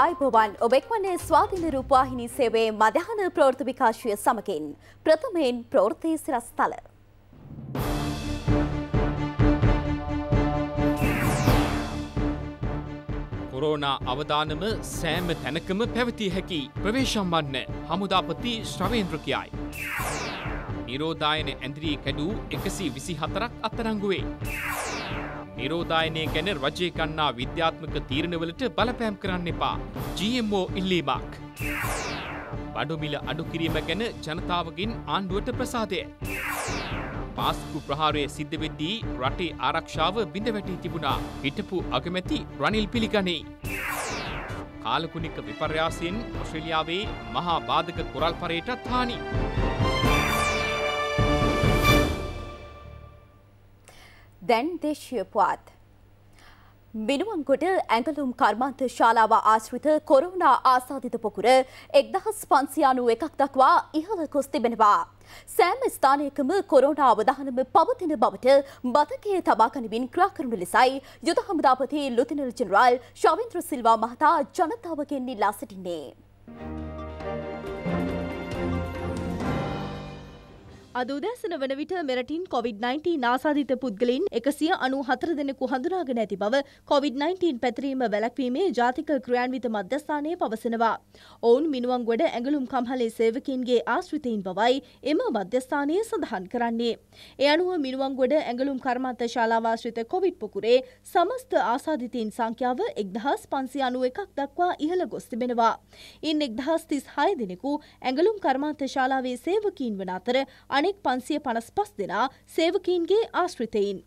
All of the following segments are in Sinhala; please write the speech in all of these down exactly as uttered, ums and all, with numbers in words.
Aibovan Obekwane Swathini Rupahini Seve Madhana Prortvikashya Samakin Prathamen Prorthi Sirasthala Corona Avadanam Sam Tanakam Pavati Heki Praveshamane Hamudapati Shravendrakiyai Nirodhayane Andri Kadu Ekasi Visi Hatarak Atarangue Nirodhayane ගැන රජය ගන්නා විද්‍යාත්මක තීරණවලට බලපෑම් කරන්න එපා. G M O ඉල්ලීමක්. බඩු මිල අඩු කිරීම ගැන ජනතාවගෙන් ආණ්ඩුවට ප්‍රසාදය. පාස්කු ප්‍රහාරයේ සිද්ධ වෙද්දී රටේ ආරක්ෂාව බිඳ වැටී තිබුණා. හිටපු අගමැති රනිල් පිළිගනී. කාලකුණික විපර්යාසයෙන් ඔස්ට්‍රේලියාවේ මහා බාධක කොරල් පරේටත් හානි. Then they share path. Minuangoda Angalum Karmanta Shalawa Ashrita Corona Asadita Pokura Ekdahas Pansianu Ekakwa Ihala Kosti Beneva Sam Stanekamu Corona Vadahanam Pavat in a Babatil Batake Tabakanibin Krakan Milisai Yudha Hamadapati Lieutenant General Shavindra Silva Mahata Jonathan Wakini Lasitine අදෝදැසන වන විට මෙරටින් COVID nineteen නාසාධිත පුද්ගලයන් එකසිය අනූ හතර දෙනෙකු හඳුනාගෙන ඇති බව COVID nineteen පැතිරීම වැළැක්වීමේ ජාතික ක්‍රියාන්විත මධ්‍යස්ථානය පවසනවා. ඔවුන් මිනුවන්ගොඩ ඇඟලුම් කම්හලේ සේවකීන්ගේ ආශ්‍රිතයින් බවයි එම මධ්‍යස්ථානය සඳහන් කරන්නේ. ඒ අනුව මිනුවන්ගොඩ ඇඟලුම් කර්මාන්ත ශාලාව ආශ්‍රිත කොවිඩ් පොකුරේ සමස්ත ආසාධිතයින් සංඛ්‍යාව එක්දහස් පන්සිය අනූ එකක් දක්වා ඉහළ ගොස් තිබෙනවා. ඉන් එක්දහස් තිස්හය දෙනෙකු ඇඟලුම් කර්මාන්ත ශාලාවේ සේවකීන් වන අතර පන්සිය පනස් පහ දෙනා සේවකීන්ගේ ආශ්‍රිතයින්.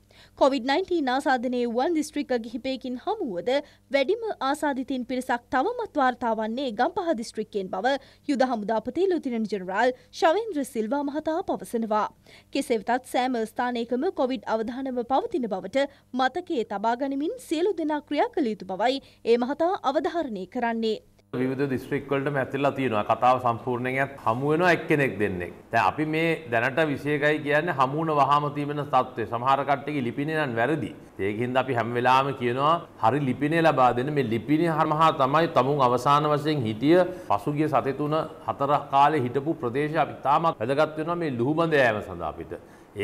COVID nineteen ආසාදනයේ වන් දිස්ත්‍රික්ක කිහිපයකින් හමුවද වැඩිම ආසාදිතින් පිරිසක් තවමත් වාර්තා වන්නේ ගම්පහ දිස්ත්‍රික්කයෙන් බව යුද හමුදාපති ලුතිනන්ට් ජෙනරාල් ශවේන්ද්‍ර සිල්වා මහතා පවසනවා. කෙසේ වෙතත් සෑම ස්ථානයකම කොවිඩ් අවධානම පවතින බවට මතකයේ තබා ගනිමින් සියලු දෙනා ක්‍රියා කළ යුතු බවයි ඒ මහතා අවධාරණය කරන්නේ. විවිධ දිස්ත්‍රික්වලට මැතිලා තියෙනවා. කතාව සම්පූර්ණයෙන් හමු වෙනවා එක්කෙනෙක් දෙන්නෙක්. දැන් අපි මේ දැනට විශේෂයි කියන්නේ හමු වුණ වහාම තියෙන තත්ත්වය. සමහර කට්ටියගේ ලිපිනේ නම් වැරදි. ඒකින්ද අපි හැම වෙලාවෙම කියනවා හරි ලිපිනේ ලබා දෙන්න. මේ ලිපිනේ හරහා තමයි තමුන් අවසාන වශයෙන් හිටිය පසුගිය සති තුන හතර කාලේ හිටපු ප්‍රදේශය අපි තාමත් වැදගත් වෙනවා මේ ලුහුබඳ යෑම සඳහා අපිට.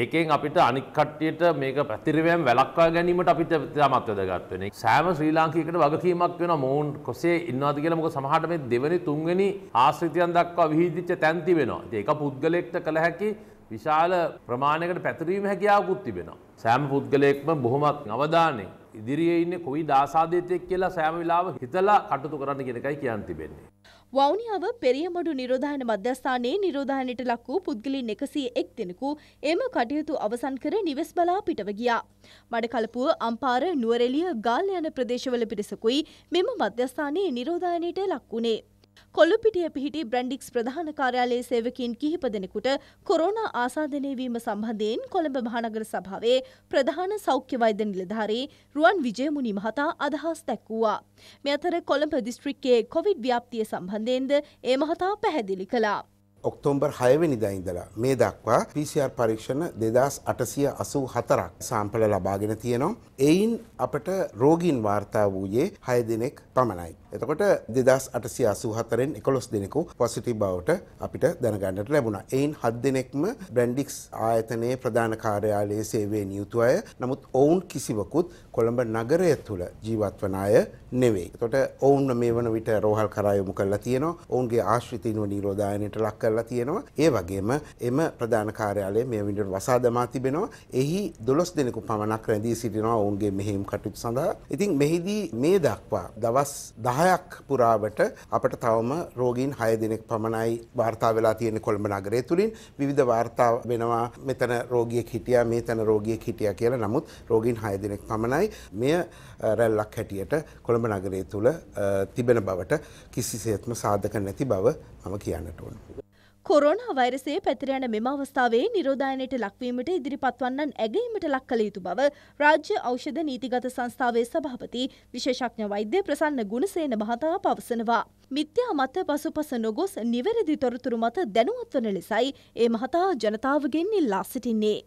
ඒකෙන් අපිට අනික් කට්ටියට මේක පැතිරවීම වැළක්වා ගැනීමට අපිට තාමත් වැදගත් වෙනවා. සෑම ශ්‍රී ලාංකිකයෙකුට වගකීමක් වෙනවා මොවුන් කොසේ ඉන්නවද කියලා. මොකද සමහරට මේ දෙවෙනි තුන්වෙනි ආශ්‍රිතයන් දක්වා විහිදිච්ච තැන් තිබෙනවා. ඒක පුද්ගලයෙක්ට කළ හැකි විශාල ප්‍රමාණයකට පැතිරීම හැකියාවකුත් තිබෙනවා. සෑම පුද්ගලයෙක්ම බොහොමත් අවධානයෙන් ඉදිරියේ ඉන්නේ කොවිඩ් ආසාදිතයෙක් කියලා සෑම වෙලාවෙම හිතලා කටයුතු කරන්න කියන එකයි කියන් තිබෙන්නේ. වවුනියාව පෙරියමඩු නිරෝධායන මධ්‍යස්ථානයේ නිරෝධායනයට ලක් වූ පුද්ගලයන් එකසිය එක් දෙනෙකු එම කටයුතු අවසන් කර නිවෙස් බලා පිටව ගියා. මඩකලපුව, අම්පාර, නුවරඑළිය, ගාල්ල යන ප්‍රදේශවල පිරිසකුයි මෙම මධ්‍යස්ථානයේ නිරෝධායනයට ලක් වුණේ. කොළඹිටිය පිහිටි බ්‍රැන්ඩික්ස් ප්‍රධාන කාර්යාලයේ සේවකීන් කිහිප දෙනෙකුට කොරෝනා ආසාදනය වීම සම්බන්ධයෙන් කොළඹ මහනගර සභාවේ ප්‍රධාන සෞඛ්‍ය වෛද්‍ය නිලධාරී රුවන් විජයමුනි මහතා අදහස් දැක්වුවා. මේ අතර කොළඹ දිස්ත්‍රික්කයේ කොවිඩ් ව්‍යාප්තිය සම්බන්ධයෙන්ද ඒ මහතා පැහැදිලි කළා. ඔක්තෝබර් හය වෙනිදා ඉඳලා මේ දක්වා P C R පරීක්ෂණ දෙදාස් අටසිය අසූ හතරක් සාම්පල ලබාගෙන තියෙනවා. එයින් අපට රෝගීන් වාර්තා වූයේ හය දෙනෙක් පමණයි. එතකොට දෙදාස් අටසිය අසූ හතරෙන් එකොළොස් දෙනෙකු පොසිටිව් බවට අපිට දැනගන්නට ලැබුණා. එයින් හත් දෙනෙක්ම බ්‍රැන්ඩික්ස් ආයතනයේ ප්‍රධාන කාර්යාලයේ සේවයේ නියුතු අය. නමුත් ඔවුන් කිසිවකුත් කොළඹ නගරය තුළ ජීවත් වන අය නෙවෙයි. එතකොට ඔවුන් මේ වන විට රෝහල් කරා යොමු කරලා තියෙනවා. ඔවුන්ගේ ආශ්‍රිතයින්ව නිරෝධායනයට ලක් කරලා තියෙනවා. ඒ වගේම එම ප්‍රධාන කාර්යාලයේ මේ විදිහට වසා දමා තිබෙනවා. එහි දොළොස් දෙනෙකු පමණක් රැඳී සිටිනවා ඔවුන්ගේ මෙහෙයුම් කටයුතු සඳහා. ඉතින් මෙහිදී මේ දක්වා දවස් දහයක් පුරාවට අපට තවම රෝගීන් හය දෙනෙක් පමණයි වාර්තා වෙලා තියෙන කොළඹ නගරය තුලින්. විවිධ වාර්තා වෙනවා මෙතන රෝගියෙක් හිටියා, මෙතන රෝගියෙක් හිටියා කියලා. නමුත් රෝගීන් හය දෙනෙක් පමණයි මෙය රැල්ලක් හැටියට කොළඹ නගරය තුල තිබෙන බවට කිසිසේත්ම සාධක නැති බව මම කියන්නට ඕන. කොරෝනා වෛරසයේ පැතිර යන මෙම අවස්ථාවේ නිරෝධායනයට ලක්වීමට ඉදිරිපත් වන්නන් ඇගීමට ලක් කළ යුතු බව රාජ්‍ය ඖෂධ නීතිගත සංස්ථාවේ සභාපති විශේෂඥ වෛද්‍ය ප්‍රසන්න ගුණසේන මහතා පවසනවා. මිත්‍යා මත පසුපස නොගොස් නිවැරදි තොරතුරු මත දැනුවත් වන ලෙසයි ඒ මහතා ජනතාවගෙන් ඉල්ලා සිටින්නේ.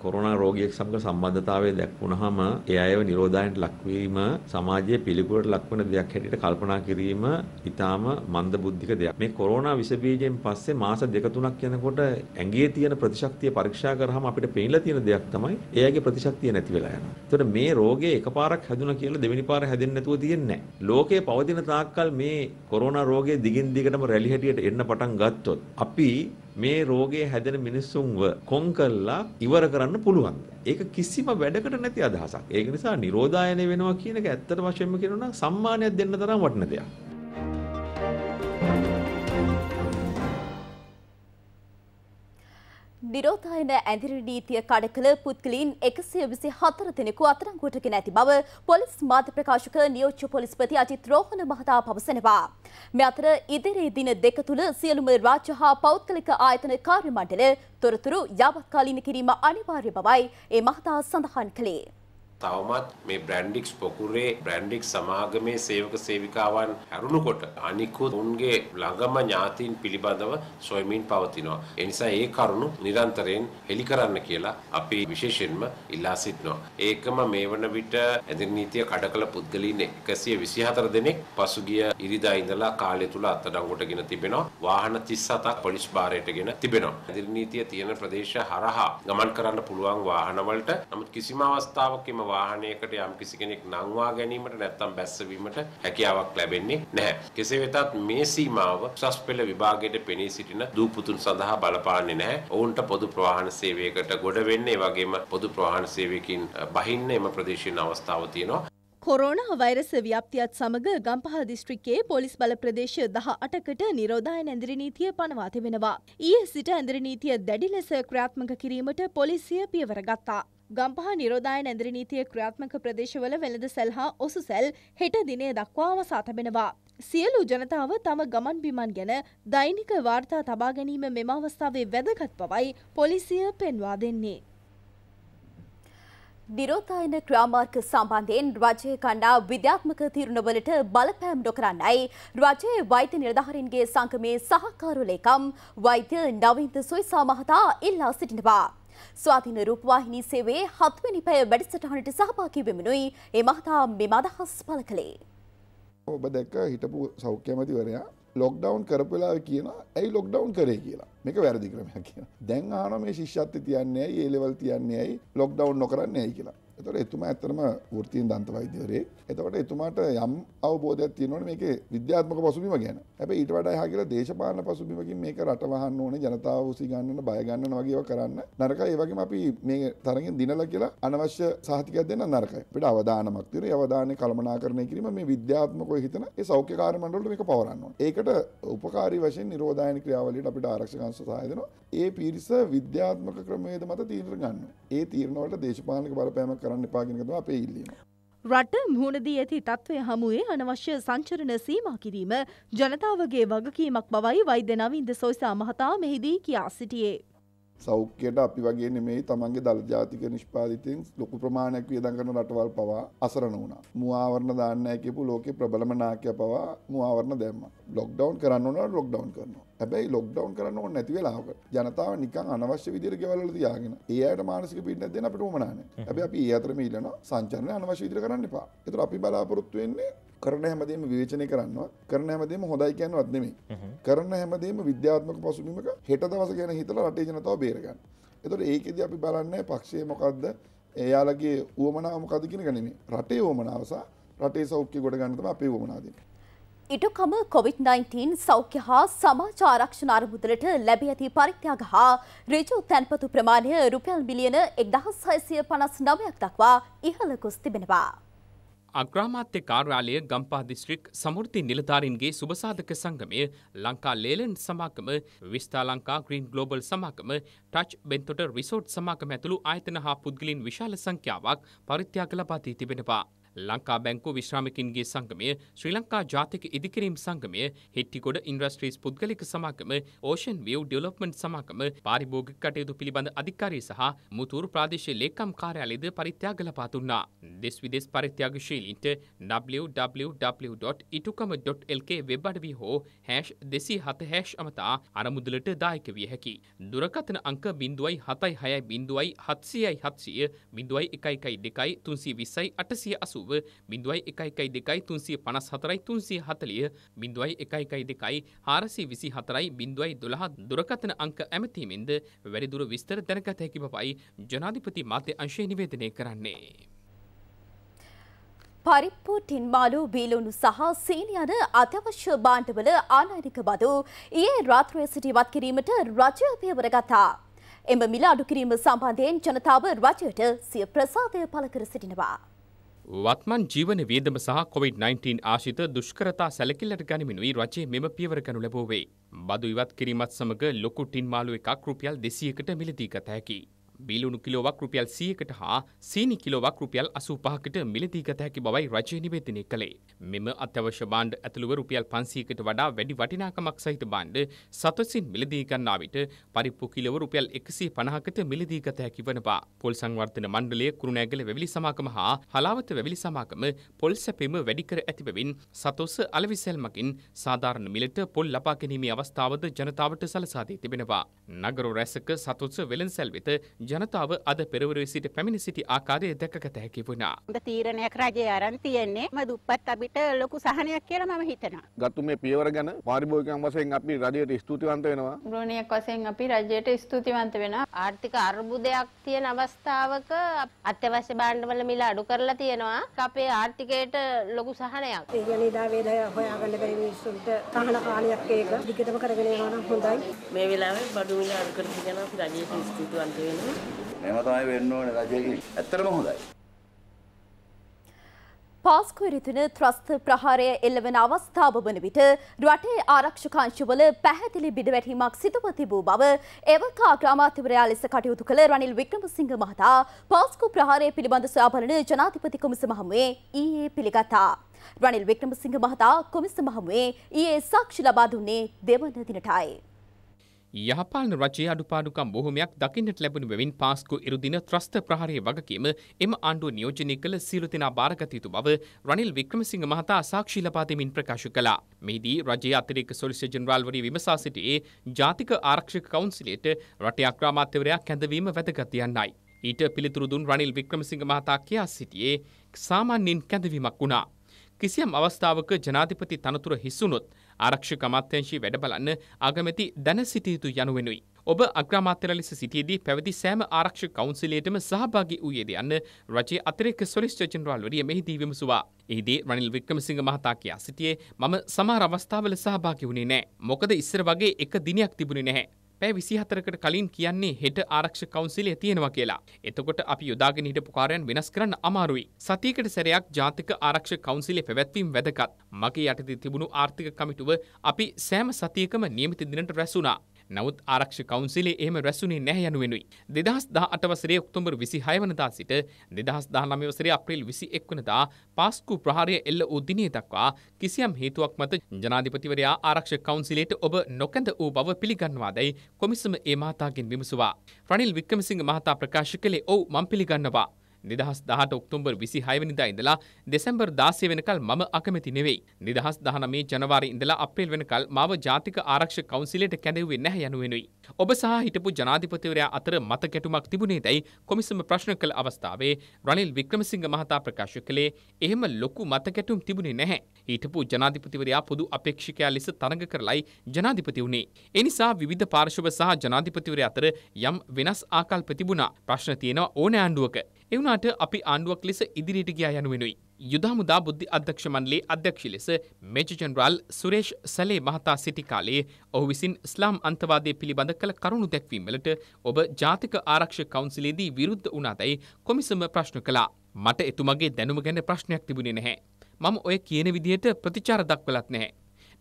කොරෝනා රෝගියෙක් සමග සම්බන්ධතාවයේ දක්වුණාම ඒ අයව නිරෝධායනට ලක්වීම සමාජයේ පිළිකුලට ලක්වන දෙයක් හැටියට කල්පනා කිරීම ඊටාම මන්දබුද්ධික දෙයක්. මේ කොරෝනා විස බීජයෙන් පස්සේ මාස දෙක තුනක් යනකොට ඇඟේ තියෙන ප්‍රතිශක්තිය පරීක්ෂා කරාම අපිට පේනලා තියෙන දෙයක් තමයි ඒ අයගේ ප්‍රතිශක්තිය නැති වෙලා යනවා. ඒතර මේ රෝගේ එකපාරක් හැදුණා කියලා දෙවෙනි පාර හැදෙන්නේ නැතුව තියෙන්නේ නැහැ. ලෝකයේ පවතින තාක්කල් මේ කොරෝනා රෝගේ දිගින් දිගටම රැලි හැටියට එන්න පටන් ගත්තොත් අපි මේ රෝගේ හැදෙන මිනිස්සුන්ව කොන් කරලා ඉවර කරන්න පුළුවන්. ඒක කිසිම වැඩකට නැති අදහසක්. ඒක නිසා නිරෝධායනය වෙනවා කියන එක ඇත්තට වශයෙන්ම කියනවා නම් සම්මානයක් දෙන්න තරම් වටින දෙයක්. නිරෝධායන ඇඳිරි නීතිය කඩකල පුද්ගලයන් එකසිය විසිහතර දෙනෙකු අත්අඩංගුවට ගෙන ඇති බව පොලිස් මාධ්‍ය ප්‍රකාශක නියෝජ්‍ය පොලිස්පති අජිත් රෝහණ මහතා පවසනවා. මේ අතර ඉදිරි දින දෙක තුළ සියලුම රාජ්‍ය හා පෞද්ගලික ආයතන කාර්ය මණ්ඩල තොරතුරු යාවත්කාලින කිරීම අනිවාර්ය බවයි ඒ මහතා සඳහන් කළේ. තවමත් මේ බ්‍රැන්ඩික්ස් පොකුරේ බ්‍රැන්ඩික්ස් සමාගමේ සේවක සේවිකාවන් ඇරුණුකොට අනිකුත් උන්ගේ ළඟම ඥාතීන් පිළිබඳව සොයමින් පවතිනවා. ඒ නිසා ඒ කරුණු නිරන්තරයෙන් හෙළි කරන්න කියලා අපි විශේෂයෙන්ම ඉල්ලා සිටිනවා. ඒකම මේ වන විට ඇඳිරි නීතිය කඩකල පුද්ගලයන් එකසිය විසිහතර දෙනෙක් පසුගිය ඉරිදා ඉඳලා කාලය තුල අත්අඩංගුවටගෙන තිබෙනවා. වාහන තිස් හතක් පොලිස් භාරයටගෙන තිබෙනවා. ඇඳිරි නීතිය තියෙන ප්‍රදේශ හරහා ගමන් කරන්න පුළුවන් වාහනවලට නමුත් කිසිම අවස්ථාවකම වාහනයකට යම් කිසි කෙනෙක් නංවා ගැනීමට නැත්නම් බැස්සවීමට හැකියාවක් ලැබෙන්නේ නැහැ. කෙසේ වෙතත් මේ සීමාව උසස් පෙළ විභාගයේ පෙනී සිටින දූපුතුන් සඳහා බලපාන්නේ නැහැ. ඔවුන්ට පොදු ප්‍රවාහන සේවයකට ගොඩ වෙන්නේ වගේම පොදු ප්‍රවාහන සේවයකින් බහින්න එම ප්‍රදේශීය අවස්ථාව තියෙනවා. කොරෝනා වෛරස ව්‍යාප්තියත් සමග ගම්පහ දිස්ත්‍රික්කයේ පොලිස් බල ප්‍රදේශ දහ අටකට නිරෝධායන ඇඳිරි නීතිය පනවා තිබෙනවා. ඊයේ සිට ඇඳිරි නීතිය දැඩි ලෙස ක්‍රියාත්මක කිරීමට පොලිසිය පියවර ගත්තා. ගම්පහ නිරෝධායන ඇඳිරි නීතිය ක්‍රියාත්මක ප්‍රදේශවල වෙළඳ සැල් හා ඔසු සැල් හෙට දිනේ දක්වා අවසා තිබෙනවා. සියලු ජනතාව තම ගමන් බිමන් ගැන දෛනික වාර්තා තබා ගැනීම මෙම අවස්ථාවේ වැදගත් බවයි පොලිසිය පෙන්වා දෙන්නේ. නිරෝධායන ක්‍රියාමාර්ග සම්බන්ධයෙන් රජයේ කණ්ඩා විද්‍යාත්මක තීරණවලට බලපෑම් නොකරන්නයි රජයේ වෛද්‍ය නිලධාරීන්ගේ සංගමේ සහකාරු ලේකම් වෛද්‍ය නවින්ද සොයිසා මහතා ඉල්ලා සිටිනවා. ස්වාධීන රූපවාහිනී සේවයේ හත්වෙනි පැය වැඩසටහනට සහභාගී වෙමිනුයි ඒ මහතා මෙම අදහස් පළ කළේ. ඔබ දැක්ක හිටපු සෞඛ්‍ය අමාත්‍යවරයා ලොක්ඩවුන් කරපු වෙලාවේ කියනවා ඇයි ලොක්ඩවුන් කරේ කියලා. මේක වැරදි ක්‍රමයක් කියලා. දැන් අහනවා මේ ශිෂ්‍යත්වය තියන්නේ ඇයි, ඒ ලෙවල් තියන්නේ ඇයි, ලොක්ඩවුන් නොකරන්නේ ඇයි කියලා. එතකොට එතුමා ඇත්තටම වෘත්තීය දන්ත වෛද්‍යවරයෙක්. එතකොට එතුමාට යම් අවබෝධයක් තියෙනවනේ මේකේ විද්‍යාත්මක පසුබිම ගැන. හැබැයි ඊට වඩා එහා කියලා දේශපාලන පසුබිමකින් මේක රට වහන්න ඕනේ, ජනතාව උසී ගන්නන, බය ගන්නන වගේ ඒවා කරන්න නරකයි. ඒ වගේම අපි මේ තරගෙන් දිනලා කියලා අනවශ්‍ය සහතිකයක් දෙන්න නරකයි. අපිට අවධානමක් තියෙනවා. ඒ අවධානය කළමනාකරණය කිරීම මේ විද්‍යාත්මකව හිතන ඒ සෞඛ්‍ය කාර්ය මණ්ඩලවල මේක පවරන්න ඕනේ. ඒකට උපකාරී වශයෙන් නිරෝධායන ක්‍රියාවලියට අපිට ආරක්ෂක සහාය දෙනවා. ඒ පිරිස විද්‍යාත්මක ක්‍රමවේද මත තීරණ ගන්නවා. ඒ තීරණ වලට දේශපාලනික බලපෑමක් කරන්න එපා කියන එක තමයි අපේ ඉල්ලීම. රට මුහුණ දී ඇති තත්ත්වය හමුවේ අනවශ්‍ය සංචරණ සීමා කිරීම ජනතාවගේ වගකීමක් බවයි වෛද්‍ය නවින්ද සොයිසා මහතා මෙහිදී කියා සිටියේ. සෞඛ්‍යයට අපි වගේ නෙමෙයි තමන්ගේ දල ජාතික නිෂ්පාදිතයින් ලොකු ප්‍රමාණයක් වියදම් කරන රටවල් පවා අසරණ වුණා. මු ආවරණ දාන්න නැහැ කියපු ලෝකේ ප්‍රබලම නායකයා පවා මු ආවරණ දැම්මා. ලොක්ඩවුන් කරන්න ඕන නම් ලොක්ඩවුන් කරනවා. හැබැයි ලොක්ඩවුන් කරන්න ඕන නැති වෙලාවක ජනතාව නිකන් අනවශ්‍ය විදියට ගෙවල් වල තියාගෙන ඒ අයට මානසික පීඩනයක් දෙන්න අපිට උවමනා නැහැ. හැබැයි අපි ඒ අතරම ඉල්ලනවා සංචාරණය අනවශ්‍ය විදියට කරන්න එපා. ඒතර අපි බලාපොරොත්තු වෙන්නේ කරන හැමදේම විවේචනය කරනවා. කරන හැමදේම හොඳයි කියනවත් නෙමෙයි. කරන හැමදේම විද්‍යාත්මක පසුබිමක හෙට දවස ගැන හිතලා රටේ ජනතාව බේර ගන්න. ඒතකොට ඒකෙදී අපි බලන්නේ පක්ෂයේ මොකද්ද, එයාලගේ උවමනාව මොකද්ද කියන එක නෙමෙයි. රටේ උවමනාව සහ රටේ සෞඛ්‍ය ගොඩ ගන්න තමයි අපේ උවමනාව දෙන්නේ. ඉටුකම කොවිඩ් නයින්ටීන් සෞඛ්‍ය හා සමාජ ආරක්ෂණ අරමුදලට ලැබී ඇති පරිත්‍යාග හා ඍජු තැන්පතු ප්‍රමාණය රුපියල් මිලියන එක්දහස් හයසිය පනස් නවයක් දක්වා ඉහළ ගොස් තිබෙනවා. අග්‍රාමාත්‍ය කාර්යාලය ගම්පහ දිස්ත්‍රික් සමෘද්ධි නිලධාරීන්ගේ සුබසාධක සංගමය, ලංකා ලේලන් සමාගම, විස්ථා ලංකා ග්‍රීන් ග්ලෝබල් සමාගම, ටච් බෙන්තොට රිසෝට් සමාගම ඇතුළු ආයතන හා පුද්ගලින් විශාල සංඛ්‍යාවක් පරිත්‍යාග ලබා දී තිබෙනවා. ලංකා බැංකුව විශ්‍රාමිකින්ගේ සංගමය, ශ්‍රී ලංකා ජාතික ඉදිකිරීම් සංගමය, හෙට්ටිගොඩ ඉන්ඩස්ට්‍රීස් පුද්ගලික සමාගම, ඕෂන් විව් ඩෙවලොප්මන්ට් සමාගම, පාරිභෝගික කටයුතු පිළිබඳ අධිකාරිය සහ මුතූරු ප්‍රාදේශීය ලේකම් කාර්යාලයද පරිත්‍යාග ලබා දුන්නා. දෙස් විදෙස් පරිත්‍යාගශීලීන්ට w w w dot itukama dot l k web අඩවි හෝ #දෙසිය හත# අමතා අරමුදලට දායක විය හැකි. දුරකථන අංක බිංදුවයි හතයි හයයි බිංදුවයි හත්සියයි හත්සිය බිංදුවයි එකයි එකයි දෙකයි තුන්සිය විස්සයි අටසිය අසූව බිංදුවයි එකයි එකයි දෙකයි තුන්සිය පනස් හතරයි තුන්සිය හතලිය බිංදුවයි එකයි එකයි දෙකයි හාරසිය විසි හතරයි බිංදුවයි දොළහ දුරකථන අංක ඇමතීමෙන්ද වැඩිදුර විස්තර දැනගත හැකි බවයි ජනාධිපති මාධ්‍ය අංශය නිවේදනය කරන්නේ. පරිප්පු ටින්මාළු බීලුණු සහ සීනි යන අත්‍යවශ්‍ය භාණ්ඩවල ආනයනික බදු ඊයේ රාත්‍රියේ සිට ඉවත් කිරීමට රජය පියවර ගත්තා. එම මිල අඩු කිරීම සම්බන්ධයෙන් ජනතාව රජයට සිය ප්‍රසාදය පළ කර සිටිනවා. වත්මන් ජීවන වියදම සහ කොවිඩ් නයින්ටීන් ආශ්‍රිත දුෂ්කරතා සැලකිල්ලට ගනිමිනුයි රජය මෙම පියවර ගනු ලැබුවේ. බදු ඉවත් කිරීමත් සමග ලොකු ටින්මාළු එකක් රුපියල් දෙසියකට මිලදී ගත හැකියි. බීලුණු කිලෝවක් රුපියල් සියයකට හා සීනි කිලෝවක් රුපියල් අසූපහකට මිලදී ගත හැකි බවයි රජය නිවේදනය කළේ. මෙම අත්‍යවශ්‍ය භාණ්ඩ ඇතුළුව රුපියල් පන්සියයකට වඩා වැඩි වටිනාකමක් සහිත භාණ්ඩ සතොසින් මිලදී ගන්නා විට පරිප්පු කිලෝව රුපියල් එකසිය පනහකට මිලදී ගත හැකි වනවා. පොල් සංවර්ධන මණ්ඩලය කුරුණෑගල වැවිලි සමාගම හා හලාවත වැවිලි සමාගම පොල් සැපීම වැඩි කර ඇති බැවින් සතොස් අලෙවිසැල්මකින් සාධාරණ මිලට පොල් ලබා ගැනීමේ අවස්ථාවද ජනතාවට සලසා දී තිබෙනවා. නගර රැසක සතොස් වෙළඳසැල් වෙත ජනතාව අද පෙරවරුවේ සිට පැමිණ සිටි ආකාරය දැකගත හැකි වුණා. හොඳ තීරණයක් රජය අරන් තියෙන්නේ. මම දුප්පත් අපිට ලොකු සහනයක් කියලා මම හිතනවා. ගත්තු මේ පියවර ගැන පාරිභෝගිකයන් වශයෙන් අපි රජයට ස්තුතිවන්ත වෙනවා. ගෘහණියක් වශයෙන් අපි රජයට ස්තුතිවන්ත වෙනවා. ආර්ථික අර්බුදයක් තියෙන අවස්ථාවක අත්‍යවශ්‍ය භාණ්ඩවල මිල අඩු කරලා තියෙනවා. අපේ ආර්ථිකයට ලොකු සහනයක්. ඉගෙනීදා වේදය හොයාගන්න බැරි මිනිස්සුන්ට තහන කාලයක් ඒක දිගටම කරගෙන යනවා නම් හොඳයි. මේ වෙලාවේ බඩු මිල අඩු කරලා තියෙනවා අපි රජයට ස්තුතිවන්ත වෙනවා. පාස්කු රිතුන ත්‍රස්ත ප්‍රහාරය එල්ලවන අවස්ථාව වන විට රටේ ආරක්ෂකාංශවල පැහැදිලි බිඩවැටීමක් සිදුව තිබූ බව එවකා ග්‍රාමාත්‍යවරයා ලෙස කටයුතු කළ රනිල් වික්‍රමසිංහ මහතා පාස්කු ප්‍රහාරය පිළිබඳ සොයාබලන ජනාධිපති කොමිසම හමුවේ ඊයේ පිළිගත්තා. රනිල් වික්‍රමසිංහ මහතා කොමිසම හමුවේ ඊයේ සාක්ෂි ලබා දුන්නේ දෙවන දිනටයි. යහපාලන රජයේ අඩුපාඩුකම් බොහොමයක් දකින්නට ලැබුණු බැවින් පාස්කු ඉරුදින ත්‍රස්ත ප්‍රහාරයේ වගකීම එම ආණ්ඩුව නියෝජනය කළ සියලු දෙනා බාරගත යුතු බව රනිල් වික්‍රමසිංහ මහතා සාක්ෂි ලබා දෙමින් ප්‍රකාශ කළා. මෙහිදී රජයේ අතිරික්ත සොලිසිටර් ජෙනරාල්වරිය විමසා සිටියේ ජාතික ආරක්ෂක කවුන්සිලයට රටේ අග්‍රාමාත්‍යවරයා කැඳවීම වැදගත් යන්නයි. ඊට පිළිතුරු දුන් රනිල් වික්‍රමසිංහ මහතා කියා සිටියේ සාමාන්‍යයෙන් කැඳවීමක් වුණා. කිසියම් අවස්ථාවක ජනාධිපති තනතුර හිස්සුනොත් ආරක්ෂක අමාත්‍යාංශය වැඩ බලන්න අගමැති දැන සිටිය යුතු යනුවෙනුයි. ඔබ අග්‍රාමාත්‍යවරයා ලෙස සිටියේදී පැවති සෑම ආරක්ෂක කවුන්සිලයටම සහභාගී වූයේද යන්න රජයේ අතිරික්ත සොලිසිටර් ජෙනරාල්වරිය මෙහිදී විමසුවා. එහිදී රනිල් වික්‍රමසිංහ මහතා කියා සිටියේ මම සමහර අවස්ථාවල සහභාගී වුණේ නැහැ. මොකද ඉස්සර වගේ එක දිනයක් තිබුණේ නැහැ. පැය විසිහතරකට කලින් කියන්නේ හෙට ආරක්ෂක කවුන්සිලය තියෙනවා කියලා. එතකොට අපි යොදාගෙන හිටපු කාර්යයන් වෙනස් කරන්න අමාරුයි. සතියකට සැරයක් ජාතික ආරක්ෂක කවුන්සිලයේ පැවැත්වීම වැදගත්. මගේ යටතේ තිබුණු ආර්ථික කමිටුව අපි සෑම සතියකම නියමිත දිනට රැස් වුණා. නමුත් ආරක්ෂක කවුන්සිලයේ එහෙම රැස්ුනේ නැහැ යනුවෙනුයි. දෙදහස් දහඅට වසරේ ඔක්තෝබර් විසිහය වෙනිදා සිට දෙදහස් දහනවය වසරේ අප්‍රේල් විසිඑක වෙනිදා පාස්කු ප්‍රහාරය එල්ල වූ දිනය දක්වා කිසියම් හේතුවක් මත ජනාධිපතිවරයා ආරක්ෂක කවුන්සිලයට ඔබ නොකැඳ වූ බව පිළිගන්නවාදයි කොමිසම ඒ මහතාගෙන් විමසුවා. රනිල් වික්‍රමසිංහ මහතා ප්‍රකාශ කළේ ඔව් මම පිළිගන්නවා. දෙදහස් දහඅට ඔක්තෝබර් විසිහය වෙනිදා ඉඳලා දෙසැම්බර් දාසය වෙනකල් මම අකමැති නෙවෙයි. දෙදහස් දහනවය ජනවාරි ඉඳලා අප්‍රේල් වෙනකල් මාව ජාතික ආරක්ෂක කවුන්සිලයට කැඳෙව්වේ නැහැ යනුවෙනුයි. ඔබ සහ හිටපු ජනාධිපතිවරයා අතර මත ගැටුමක් තිබුණේදයි කොමිසම ප්‍රශ්න කළ අවස්ථාවේ රනිල් වික්‍රමසිංහ මහතා ප්‍රකාශ කළේ එහෙම ලොකු මත ගැටුම් තිබුණේ නැහැ. හිටපු ජනාධිපතිවරයා පොදු අපේක්ෂකයා ලෙස තරඟ කරලයි ජනාධිපති වුණේ. ඒ නිසා විවිධ පාර්ශව සහ ජනාධිපතිවරයා අතර යම් වෙනස් ආකල්ප තිබුණා. ප්‍රශ්න තියෙනවා ඕනෑ ආණ්ඩුවක. ඒ වුණාට අපි ආණ්ඩුවක් ලෙස ඉදිරියට ගියා යනුවෙනුයි. යුදහමුදා බුද්ධි අධ්‍යක්ෂ මණ්ඩලයේ අධ්‍යක්ෂ ලෙස මේජර් ජෙනරාල් සුරේෂ් සැලේ මහතා සිටි කාලයේ ඔහු විසින් ඉස්ලාම් අන්තවාදයේ පිළිබඳ කළ කරුණු දැක්වීම වලට ඔබ ජාතික ආරක්ෂක කවුන්සිලයේදී විරුද්ධ වුණාදයි කොමිසම ප්‍රශ්න කළා. මට එතුමගේ දැනුම ගැන ප්‍රශ්නයක් තිබුණේ නැහැ. මම ඔය කියන විදිහට ප්‍රතිචාර දක්වලත් නැහැ.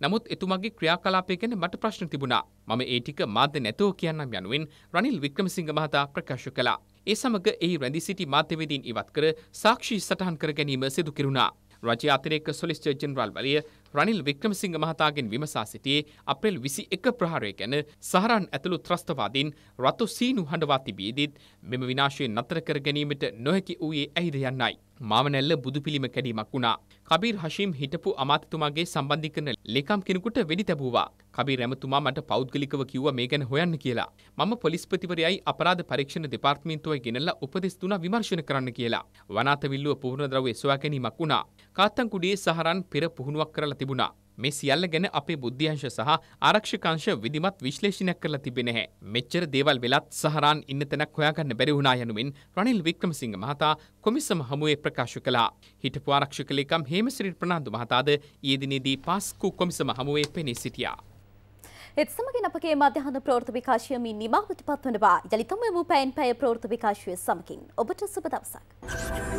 නමුත් එතුමගේ ක්‍රියාකලාපය ගැන මට ප්‍රශ්න තිබුණා. මම ඒ ටික මාධ්‍ය නැතෝ කියන්නම් යනුවෙන් රනිල් වික්‍රමසිංහ මහතා ප්‍රකාශ කළා. ඒ සමග එහි රැඳී සිටි මාධ්‍යවේදීන් ඉවත් කර සාක්ෂි සටහන් කර ගැනීම සිදු කෙරුණා. රජයේ අතිරේක සොලිසිටර් ජෙනරාල් වරිය රනිල් වික්‍රමසිංහ මහතාගෙන් විමසා සිටියේ අප්‍රේල් විසි එක ප්‍රහාරය ගැන සහරන් ඇතුළු ත්‍රස්තවාදීන් රතු සීනු හඬවා තිබීදීත් මෙම විනාශය නතර කර ගැනීමට නොහැකි වූයේ ඇයිද යන්නයි. මාවනැල්ල බුදුපිළිම කැඩීමක් වුණා. කබීර් හෂීම් හිටපු අමාත්‍යතුමාගේ සම්බන්ධීකරණ ලේකම් කෙනෙකුට වෙඩි තැබුවා. කබීර් ඇමතුමා මට පෞද්ගලිකව කිව්වා මේ ගැන හොයන්න කියලා. මම පොලිස්පතිවරයයි අපරාධ පරීක්ෂණ දෙපාර්තමේන්තුවයි ගෙනල්ලා උපදෙස් දුන්නා විමර්ශන කරන්න කියලා. වනාතවිල්ලුව පුහුණුද්‍රව්‍ය සොයා ගැනීමක් වුණා. කාත්තන්කුඩියේ සහරන් පෙර පුහුණුවක් කරලා තිබුණා. මේ සියල්ල ගැන අපේ බුද්ධ්‍යංශ සහ ආරක්ෂකංශ විධිමත් විශ්ලේෂණයක් කරලා තිබෙන්නේ නැහැ. මෙච්චර දේවල් වෙලත් සහරන් ඉන්න තැනක් හොයාගන්න බැරි වුණා යනුවෙන් රනිල් වික්‍රමසිංහ මහතා කොමිසම හමුවේ ප්‍රකාශ කළා. හිටපු ආරක්ෂක ලේකම් හේමසිරි ප්‍රනාන්දු මහතාද ඊයේ දිනේදී පාස්කු කොමිසම හමුවේ පෙනී සිටියා. එත් සමගින් අපගේ මධ්‍යහන ප්‍රවෘත්ති විකාශයමින් නිමාවට පත්වනවා. යලිතම වූ පැයෙන් පැය ප්‍රවෘත්ති විකාශය සමගින් ඔබට සුබ දවසක්.